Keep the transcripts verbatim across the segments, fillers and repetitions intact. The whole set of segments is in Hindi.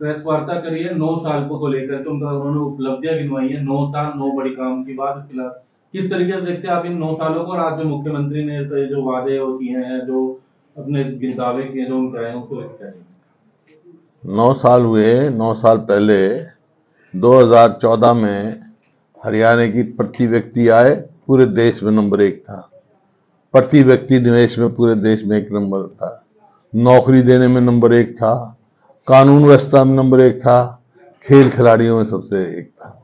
प्रेस वार्ता करी है नौ साल को लेकर के, उनका उन्होंने उपलब्धियां गिनवाई है, नौ साल नौ बड़ी काम की बात। फिलहाल किस तरीके से देखते हैं आप इन नौ सालों को, और आज जो मुख्यमंत्री ने जो वादे होती हैं, जो अपने दावे किए, जो उनका है, उनको देखते हैं। नौ साल हुए, नौ साल पहले दो हज़ार चौदह में हरियाणा की प्रति व्यक्ति आय पूरे देश में नंबर एक था, प्रति व्यक्ति निवेश में पूरे देश में एक नंबर था, नौकरी देने में नंबर एक था, कानून व्यवस्था में नंबर एक था, खेल खिलाड़ियों में सबसे एक था।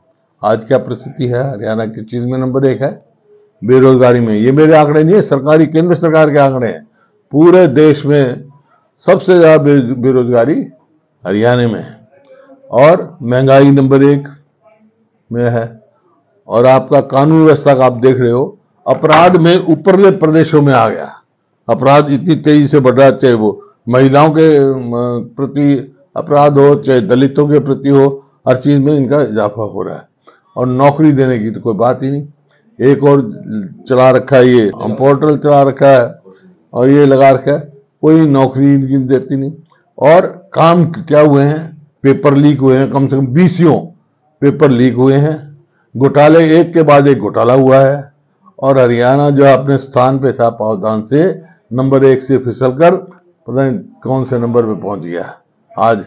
आज क्या परिस्थिति है, हरियाणा किस चीज़ में नंबर एक है? बेरोजगारी में। ये मेरे आंकड़े नहीं है, सरकारी केंद्र सरकार के आंकड़े हैं। पूरे देश में सबसे ज़्यादा बेरोजगारी हरियाणा में है, और महंगाई नंबर एक में है, और आपका कानून व्यवस्था का आप देख रहे हो, अपराध में ऊपरले प्रदेशों में आ गया। अपराध इतनी तेजी से बढ़ रहा है, चाहे वो महिलाओं के प्रति अपराध हो, चाहे दलितों के प्रति हो, हर चीज़ में इनका इजाफा हो रहा है। और नौकरी देने की तो कोई बात ही नहीं। एक और चला रखा है, ये हम पोर्टल चला रखा है, और ये लगा रखा है, कोई नौकरी इनकी देती नहीं। और काम क्या हुए हैं, पेपर लीक हुए हैं, कम से कम बीसियों पेपर लीक हुए हैं, घोटाले एक के बाद एक घोटाला हुआ है। और हरियाणा जो अपने स्थान पे था पावदान से, नंबर एक से फिसलकर पता नहीं कौन से नंबर पे पहुंच गया। आज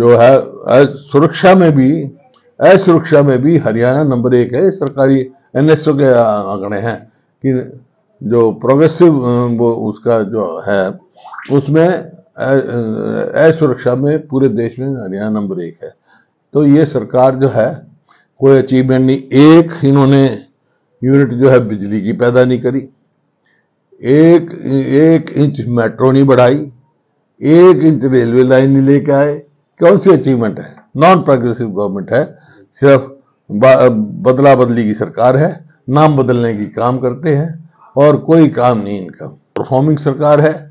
जो है सुरक्षा में भी, असुरक्षा में भी हरियाणा नंबर एक है। सरकारी एन एस ओ के आंकड़े हैं कि जो प्रोग्रेसिव वो उसका जो है, उसमें असुरक्षा में पूरे देश में हरियाणा नंबर एक है। तो ये सरकार जो है कोई अचीवमेंट नहीं। एक इन्होंने यूनिट जो है बिजली की पैदा नहीं करी, एक एक इंच मेट्रो नहीं बढ़ाई, एक इंच रेलवे लाइन नहीं लेके आए। कौन सी अचीवमेंट है? नॉन प्रोग्रेसिव गवर्नमेंट है, सिर्फ बदला बदली की सरकार है, नाम बदलने की काम करते हैं, और कोई काम नहीं इनका। परफॉर्मिंग सरकार है,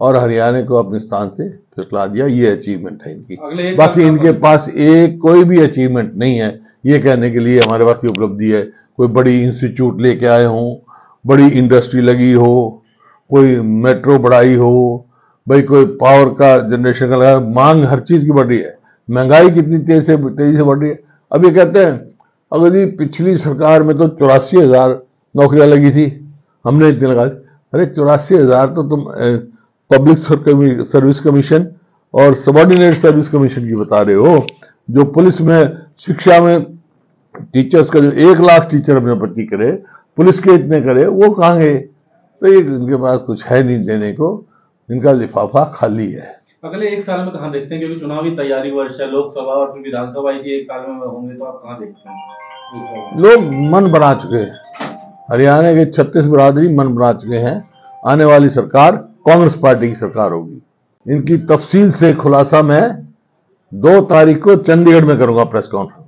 और हरियाणा को अपने स्थान से फिसला दिया। ये अचीवमेंट है इनकी, बाकी इनके पास एक कोई भी अचीवमेंट नहीं है। ये कहने के लिए हमारे पास की उपलब्धि है, कोई बड़ी इंस्टीट्यूट लेके आए हो, बड़ी इंडस्ट्री लगी हो, कोई मेट्रो बढ़ाई हो, भाई कोई पावर का जनरेशन का लगा। मांग हर चीज़ की बढ़ रही है, महंगाई कितनी तेजी से तेजी से बढ़ रही है। अब ये कहते हैं अगर जी पिछली सरकार में तो चौरासी हज़ार नौकरियाँ लगी थी, हमने इतने लगा। अरे चौरासी हज़ार तो तुम पब्लिक सर्विस कमीशन और सबॉर्डिनेट सर्विस कमीशन की बता रहे हो, जो पुलिस में, शिक्षा में, टीचर्स का जो एक लाख टीचर अपने भर्ती करे, पुलिस के इतने करे, वो कहाँ गए? तो ये इनके पास कुछ है नहीं देने को, इनका लिफाफा खाली है। अगले एक साल में कहाँ देखते हैं, क्योंकि चुनावी तैयारी वर्ष है, लोकसभा और फिर विधानसभा की एक साल में होंगे, तो आप कहाँ देखते हैं? लोग मन बना चुके हैं, हरियाणा के छत्तीस बरादरी मन बना चुके हैं। आने वाली सरकार कांग्रेस पार्टी की सरकार होगी। इनकी तफसील से खुलासा मैं दो तारीख को चंडीगढ़ में करूंगा प्रेस कॉन्फ्रेंस।